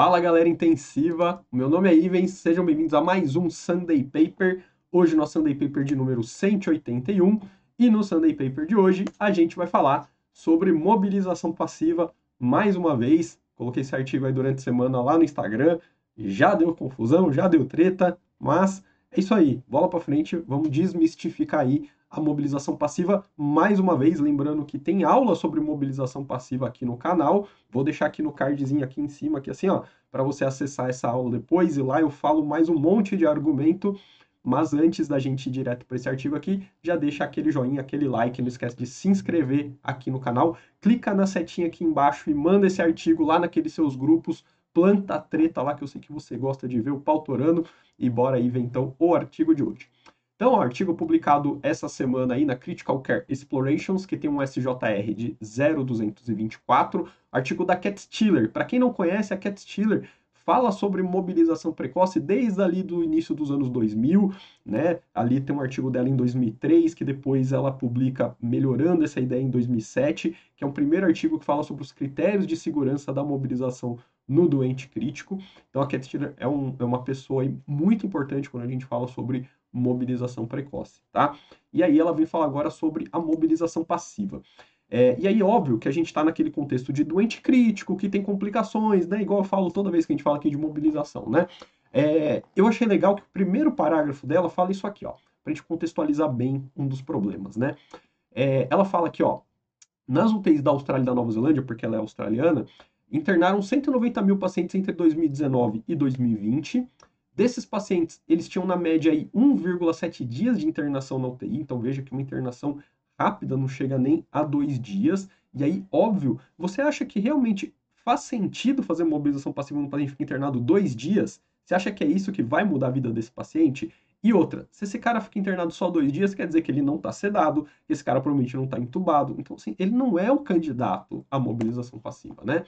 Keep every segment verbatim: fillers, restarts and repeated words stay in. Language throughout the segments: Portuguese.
Fala galera intensiva, meu nome é Ivens, sejam bem-vindos a mais um Sunday Paper. Hoje nosso Sunday Paper de número cento e oitenta e um e no Sunday Paper de hoje a gente vai falar sobre mobilização passiva mais uma vez. Coloquei esse artigo aí durante a semana lá no Instagram, já deu confusão, já deu treta, mas é isso aí, bola pra frente, vamos desmistificar aí a mobilização passiva mais uma vez, lembrando que tem aula sobre mobilização passiva aqui no canal, vou deixar aqui no cardzinho aqui em cima, aqui assim ó, para você acessar essa aula depois, e lá eu falo mais um monte de argumento, mas antes da gente ir direto para esse artigo aqui, já deixa aquele joinha, aquele like, não esquece de se inscrever aqui no canal, clica na setinha aqui embaixo e manda esse artigo lá naqueles seus grupos, planta a treta lá que eu sei que você gosta de ver o pau torando, e bora aí ver então o artigo de hoje. Então, ó, artigo publicado essa semana aí na Critical Care Explorations, que tem um S J R de zero duzentos e vinte e quatro, artigo da Cat Stiller. Para quem não conhece, a Cat Stiller fala sobre mobilização precoce desde ali do início dos anos dois mil, né? Ali tem um artigo dela em dois mil e três, que depois ela publica melhorando essa ideia em dois mil e sete, que é um primeiro artigo que fala sobre os critérios de segurança da mobilização no doente crítico. Então, a Cat Stiller é, um, é uma pessoa aí muito importante quando a gente fala sobre mobilização precoce, tá? E aí ela vem falar agora sobre a mobilização passiva. É, e aí, óbvio, que a gente está naquele contexto de doente crítico, que tem complicações, né? Igual eu falo toda vez que a gente fala aqui de mobilização, né? É, eu achei legal que o primeiro parágrafo dela fala isso aqui, ó, pra gente contextualizar bem um dos problemas, né? É, ela fala aqui, ó, nas U T Is da Austrália e da Nova Zelândia, porque ela é australiana, internaram cento e noventa mil pacientes entre dois mil e dezenove e dois mil e vinte. Desses pacientes, eles tinham na média aí um vírgula sete dias de internação na U T I, então veja que uma internação rápida não chega nem a dois dias. E aí, óbvio, você acha que realmente faz sentido fazer mobilização passiva num paciente que fica internado dois dias? Você acha que é isso que vai mudar a vida desse paciente? E outra, se esse cara fica internado só dois dias, quer dizer que ele não está sedado, esse cara provavelmente não está entubado. Então, assim, ele não é um candidato à mobilização passiva, né?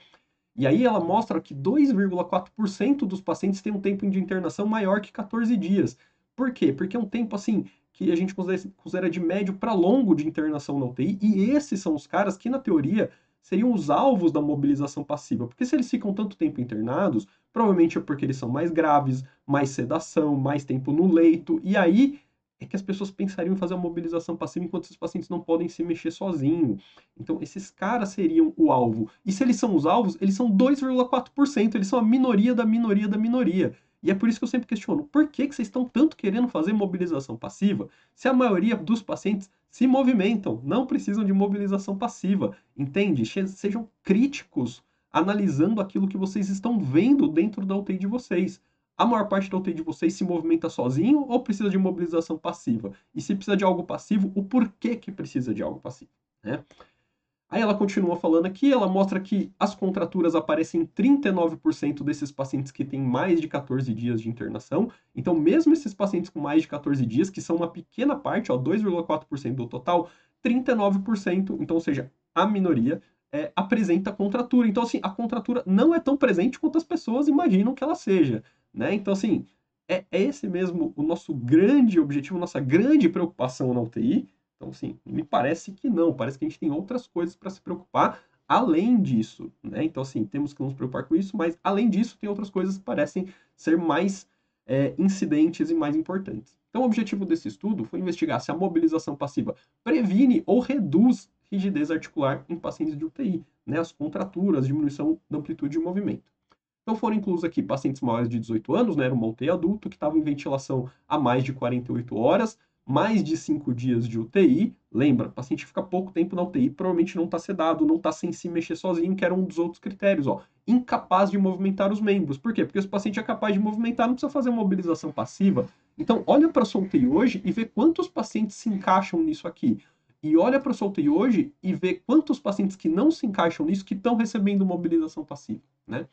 E aí ela mostra que dois vírgula quatro por cento dos pacientes têm um tempo de internação maior que quatorze dias. Por quê? Porque é um tempo assim que a gente considera de médio para longo de internação na U T I, e esses são os caras que, na teoria, seriam os alvos da mobilização passiva. Porque se eles ficam tanto tempo internados, provavelmente é porque eles são mais graves, mais sedação, mais tempo no leito, e aí é que as pessoas pensariam em fazer a mobilização passiva enquanto esses pacientes não podem se mexer sozinhos. Então, esses caras seriam o alvo. E se eles são os alvos, eles são dois vírgula quatro por cento, eles são a minoria da minoria da minoria. E é por isso que eu sempre questiono, por que que vocês estão tanto querendo fazer mobilização passiva se a maioria dos pacientes se movimentam, não precisam de mobilização passiva? Entende? Sejam críticos analisando aquilo que vocês estão vendo dentro da U T I de vocês. A maior parte da U T I de vocês se movimenta sozinho ou precisa de mobilização passiva? E se precisa de algo passivo, o porquê que precisa de algo passivo, né? Aí ela continua falando aqui, ela mostra que as contraturas aparecem em trinta e nove por cento desses pacientes que têm mais de quatorze dias de internação. Então, mesmo esses pacientes com mais de quatorze dias, que são uma pequena parte, ó, dois vírgula quatro por cento do total, trinta e nove por cento, então, ou seja, a minoria, é, apresenta contratura. Então, assim, a contratura não é tão presente quanto as pessoas imaginam que ela seja, né? Então, assim, é, é esse mesmo o nosso grande objetivo, nossa grande preocupação na U T I. Então, assim, me parece que não. Parece que a gente tem outras coisas para se preocupar além disso, né? Então, assim, temos que nos preocupar com isso, mas, além disso, tem outras coisas que parecem ser mais é, incidentes e mais importantes. Então, o objetivo desse estudo foi investigar se a mobilização passiva previne ou reduz rigidez articular em pacientes de U T I, né? As contraturas, diminuição da amplitude de movimento. Então foram inclusos aqui pacientes maiores de dezoito anos, né, era uma U T I adulto, que estava em ventilação há mais de quarenta e oito horas, mais de cinco dias de U T I. Lembra, o paciente fica pouco tempo na U T I, provavelmente não está sedado, não está sem se mexer sozinho, que era um dos outros critérios, ó, incapaz de movimentar os membros. Por quê? Porque se o paciente é capaz de movimentar, não precisa fazer mobilização passiva. Então olha para a sua U T I hoje e vê quantos pacientes se encaixam nisso aqui. E olha para a sua U T I hoje e vê quantos pacientes que não se encaixam nisso que estão recebendo mobilização passiva, né?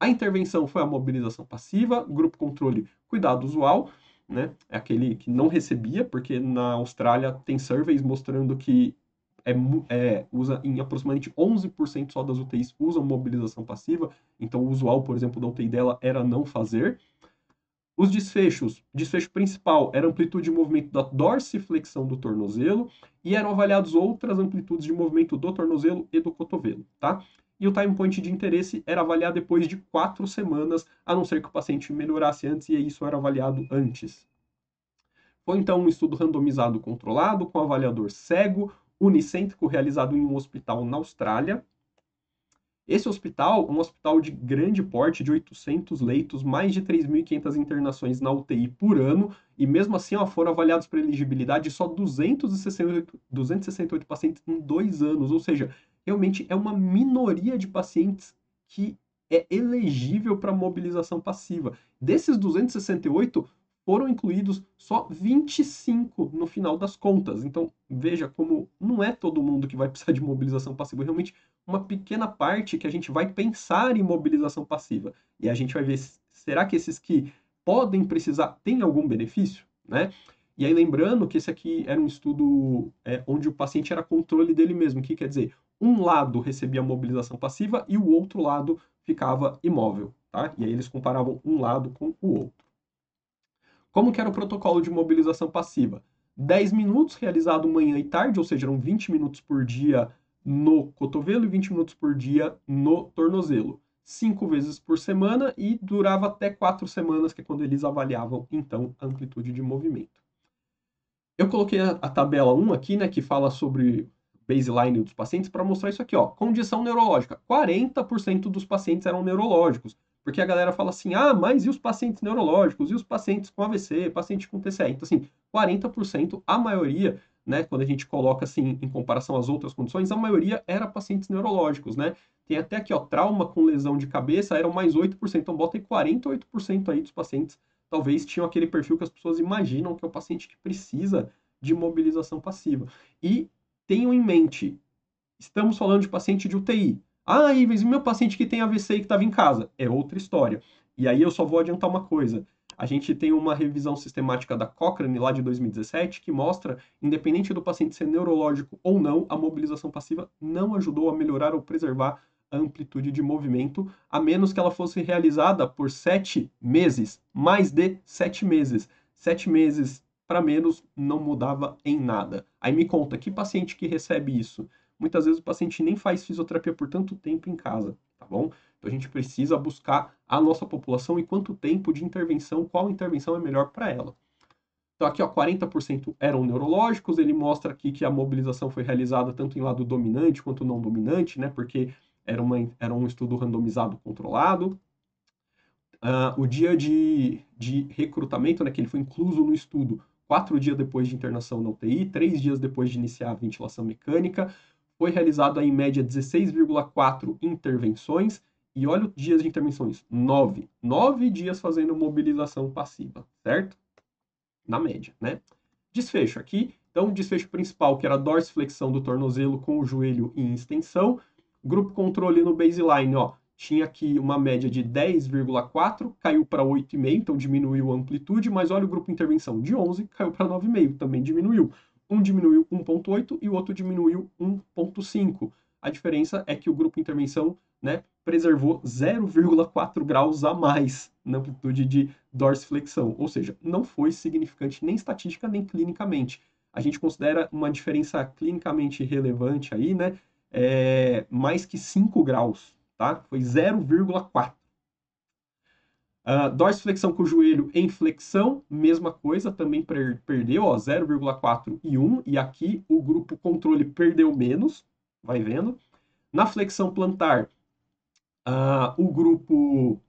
A intervenção foi a mobilização passiva, grupo controle, cuidado usual, né? É aquele que não recebia, porque na Austrália tem surveys mostrando que é, é, usa em aproximadamente onze por cento só das U T Is usam mobilização passiva. Então, o usual, por exemplo, da U T I dela era não fazer. Os desfechos, desfecho principal era amplitude de movimento da dorsiflexão do tornozelo e eram avaliadas outras amplitudes de movimento do tornozelo e do cotovelo, tá? e o time point de interesse era avaliado depois de quatro semanas, a não ser que o paciente melhorasse antes, e isso era avaliado antes. Foi então um estudo randomizado controlado, com avaliador cego, unicêntrico, realizado em um hospital na Austrália. Esse hospital, um hospital de grande porte, de oitocentos leitos, mais de três mil e quinhentas internações na U T I por ano, e mesmo assim ó, foram avaliados para elegibilidade só duzentos e sessenta e oito pacientes em dois anos, ou seja, realmente é uma minoria de pacientes que é elegível para mobilização passiva. Desses duzentos e sessenta e oito, foram incluídos só vinte e cinco no final das contas. Então, veja como não é todo mundo que vai precisar de mobilização passiva, é realmente uma pequena parte que a gente vai pensar em mobilização passiva. E a gente vai ver, será que esses que podem precisar têm algum benefício, né? E aí, lembrando que esse aqui era um estudo é, onde o paciente era controle dele mesmo, que quer dizer, um lado recebia mobilização passiva e o outro lado ficava imóvel, tá? E aí eles comparavam um lado com o outro. Como que era o protocolo de mobilização passiva? dez minutos realizado manhã e tarde, ou seja, eram vinte minutos por dia no cotovelo e vinte minutos por dia no tornozelo. cinco vezes por semana e durava até quatro semanas, que é quando eles avaliavam, então, a amplitude de movimento. Eu coloquei a, a tabela um aqui, né, que fala sobre baseline dos pacientes, para mostrar isso aqui, ó. Condição neurológica. quarenta por cento dos pacientes eram neurológicos. Porque a galera fala assim, ah, mas e os pacientes neurológicos? E os pacientes com A V C, paciente com T C E? Então, assim, quarenta por cento, a maioria, né, quando a gente coloca, assim, em comparação às outras condições, a maioria era pacientes neurológicos, né? Tem até aqui, ó, trauma com lesão de cabeça, eram mais oito por cento. Então, bota aí quarenta e oito por cento aí dos pacientes, talvez tinham aquele perfil que as pessoas imaginam que é o paciente que precisa de mobilização passiva. E tenham em mente, estamos falando de paciente de U T I. Ah, Ivens, e meu paciente que tem A V C e que estava em casa? É outra história. E aí eu só vou adiantar uma coisa. A gente tem uma revisão sistemática da Cochrane, lá de dois mil e dezessete, que mostra, independente do paciente ser neurológico ou não, a mobilização passiva não ajudou a melhorar ou preservar a amplitude de movimento, a menos que ela fosse realizada por sete meses, mais de sete meses. Sete meses para menos não mudava em nada. Aí me conta, que paciente que recebe isso? Muitas vezes o paciente nem faz fisioterapia por tanto tempo em casa, tá bom? Então a gente precisa buscar a nossa população e quanto tempo de intervenção, qual intervenção é melhor para ela. Então aqui, ó, quarenta por cento eram neurológicos, ele mostra aqui que a mobilização foi realizada tanto em lado dominante quanto não dominante, né? Porque era, uma, era um estudo randomizado controlado. Uh, o dia de, de recrutamento, né, que ele foi incluso no estudo, quatro dias depois de internação na U T I, três dias depois de iniciar a ventilação mecânica. Foi realizado aí, em média, dezesseis vírgula quatro intervenções. E olha os dias de intervenções, nove. Nove dias fazendo mobilização passiva, certo? Na média, né? Desfecho aqui. Então, o desfecho principal, que era a dorsiflexão do tornozelo com o joelho em extensão. Grupo controle no baseline, ó. Tinha aqui uma média de dez vírgula quatro, caiu para oito vírgula cinco, então diminuiu a amplitude. Mas olha o grupo intervenção de onze, caiu para nove vírgula cinco, também diminuiu. Um diminuiu um vírgula oito e o outro diminuiu um vírgula cinco. A diferença é que o grupo intervenção, né, preservou zero vírgula quatro graus a mais na amplitude de dorsiflexão. Ou seja, não foi significante nem estatística nem clinicamente. A gente considera uma diferença clinicamente relevante aí, né, é, mais que cinco graus, tá? Foi zero vírgula quatro. Uh, dorsiflexão com o joelho em flexão, mesma coisa, também per perdeu, zero vírgula quatro e um, e aqui o grupo controle perdeu menos, vai vendo. Na flexão plantar, uh, o, grupo,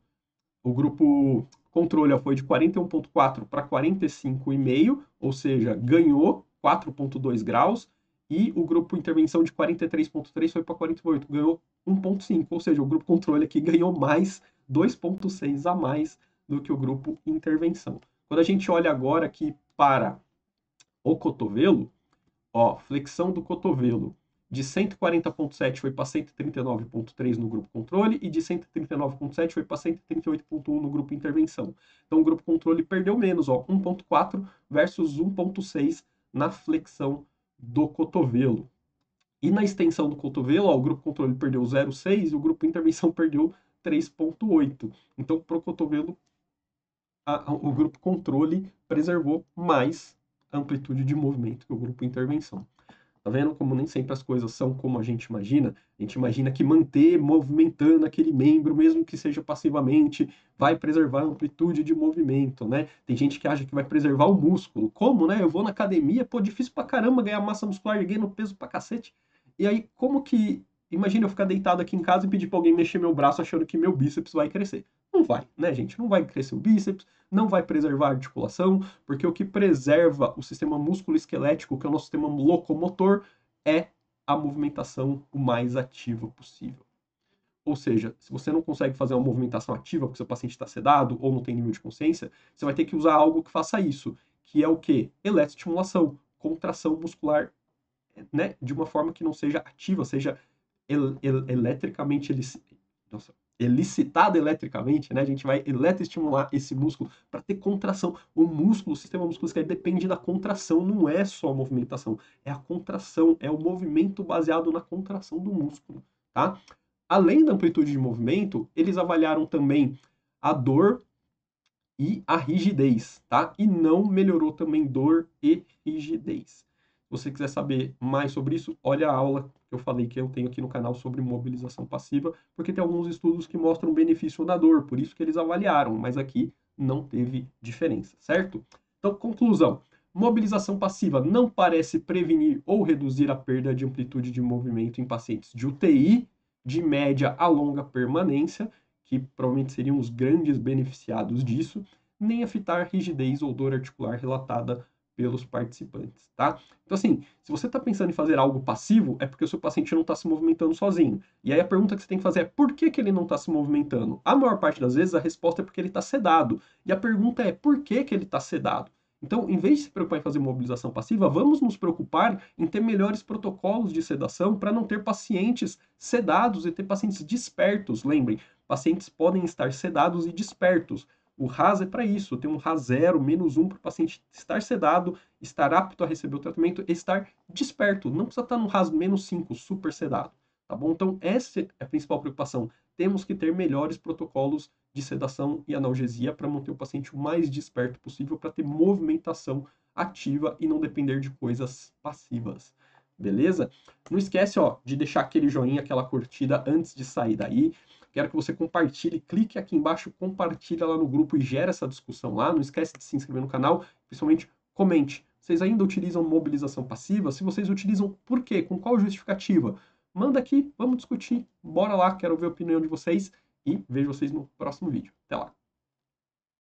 o grupo controle ó, foi de quarenta e um vírgula quatro para quarenta e cinco vírgula cinco, ou seja, ganhou quatro vírgula dois graus, e o grupo intervenção de quarenta e três vírgula três foi para quarenta e oito, ganhou um vírgula cinco, ou seja, o grupo controle aqui ganhou mais dois vírgula seis a mais do que o grupo intervenção. Quando a gente olha agora aqui para o cotovelo, ó, flexão do cotovelo de cento e quarenta vírgula sete foi para cento e trinta e nove vírgula três no grupo controle e de cento e trinta e nove vírgula sete foi para cento e trinta e oito vírgula um no grupo intervenção. Então o grupo controle perdeu menos, ó, um vírgula quatro versus um vírgula seis na flexão do cotovelo. E na extensão do cotovelo, ó, o grupo controle perdeu zero vírgula seis e o grupo intervenção perdeu três vírgula oito. Então, para o cotovelo, a, o grupo controle preservou mais amplitude de movimento que o grupo intervenção. Tá vendo como nem sempre as coisas são como a gente imagina? A gente imagina que manter movimentando aquele membro, mesmo que seja passivamente, vai preservar a amplitude de movimento, né? Tem gente que acha que vai preservar o músculo. Como, né? Eu vou na academia, pô, difícil pra caramba ganhar massa muscular, erguendo peso pra cacete. E aí, como que... Imagina eu ficar deitado aqui em casa e pedir pra alguém mexer meu braço achando que meu bíceps vai crescer. Não vai, né, gente? Não vai crescer o bíceps, não vai preservar a articulação, porque o que preserva o sistema músculo-esquelético, que é o nosso sistema locomotor, é a movimentação o mais ativa possível. Ou seja, se você não consegue fazer uma movimentação ativa porque seu paciente está sedado ou não tem nível de consciência, você vai ter que usar algo que faça isso, que é o quê? Eletroestimulação, contração muscular, né, de uma forma que não seja ativa, seja el el eletricamente... Nossa... elicitada eletricamente, né? A gente vai eletroestimular esse músculo para ter contração. O músculo, o sistema musculoesquelético depende da contração, não é só a movimentação, é a contração, é o movimento baseado na contração do músculo, tá? Além da amplitude de movimento, eles avaliaram também a dor e a rigidez, tá? E não melhorou também dor e rigidez. Se você quiser saber mais sobre isso, olha a aula que eu falei que eu tenho aqui no canal sobre mobilização passiva, porque tem alguns estudos que mostram benefício da dor, por isso que eles avaliaram, mas aqui não teve diferença, certo? Então, conclusão. Mobilização passiva não parece prevenir ou reduzir a perda de amplitude de movimento em pacientes de U T I, de média a longa permanência, que provavelmente seriam os grandes beneficiados disso, nem afetar rigidez ou dor articular relatada pelos participantes, tá? Então, assim, se você está pensando em fazer algo passivo, é porque o seu paciente não está se movimentando sozinho. E aí a pergunta que você tem que fazer é por que que ele não está se movimentando? A maior parte das vezes a resposta é porque ele está sedado. E a pergunta é por que que ele está sedado? Então, em vez de se preocupar em fazer mobilização passiva, vamos nos preocupar em ter melhores protocolos de sedação para não ter pacientes sedados e ter pacientes despertos. Lembrem, pacientes podem estar sedados e despertos. O R A S é para isso, tem um R A S zero, menos um para o paciente estar sedado, estar apto a receber o tratamento e estar desperto. Não precisa estar no R A S menos cinco, super sedado, tá bom? Então essa é a principal preocupação. Temos que ter melhores protocolos de sedação e analgesia para manter o paciente o mais desperto possível, para ter movimentação ativa e não depender de coisas passivas. Beleza? Não esquece, ó, de deixar aquele joinha, aquela curtida antes de sair daí. Quero que você compartilhe, clique aqui embaixo, compartilha lá no grupo e gera essa discussão lá. Não esquece de se inscrever no canal, principalmente comente. Vocês ainda utilizam mobilização passiva? Se vocês utilizam, por quê? Com qual justificativa? Manda aqui, vamos discutir, bora lá, quero ver a opinião de vocês e vejo vocês no próximo vídeo. Até lá!